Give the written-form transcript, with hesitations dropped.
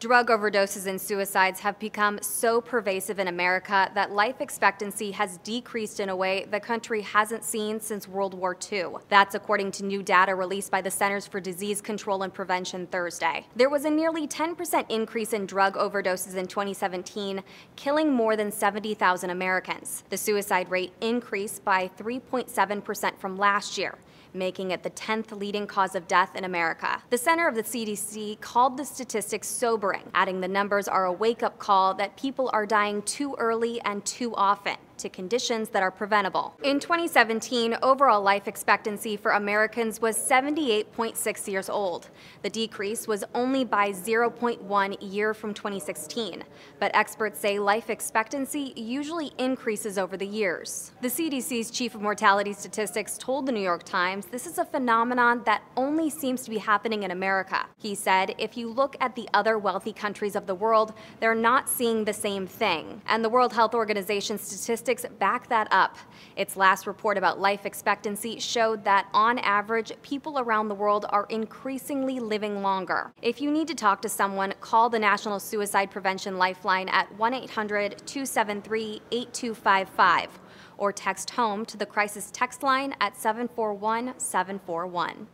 Drug overdoses and suicides have become so pervasive in America that life expectancy has decreased in a way the country hasn't seen since World War II. That's according to new data released by the Centers for Disease Control and Prevention Thursday. There was a nearly 10% increase in drug overdoses in 2017, killing more than 70,000 Americans. The suicide rate increased by 3.7% from last year, making it the 10th leading cause of death in America. The center of the CDC called the statistics sobering, adding the numbers are a wake-up call that people are dying too early and too often to conditions that are preventable. In 2017, overall life expectancy for Americans was 78.6 years old. The decrease was only by 0.1 year from 2016, but experts say life expectancy usually increases over the years. The CDC's chief of mortality statistics told the New York Times this is a phenomenon that only seems to be happening in America. He said, if you look at the other wealthy countries of the world, they're not seeing the same thing. And the World Health Organization statistics back that up. Its last report about life expectancy showed that, on average, people around the world are increasingly living longer. If you need to talk to someone, call the National Suicide Prevention Lifeline at 1-800-273-8255 or text HOME to the Crisis Text Line at 741-741.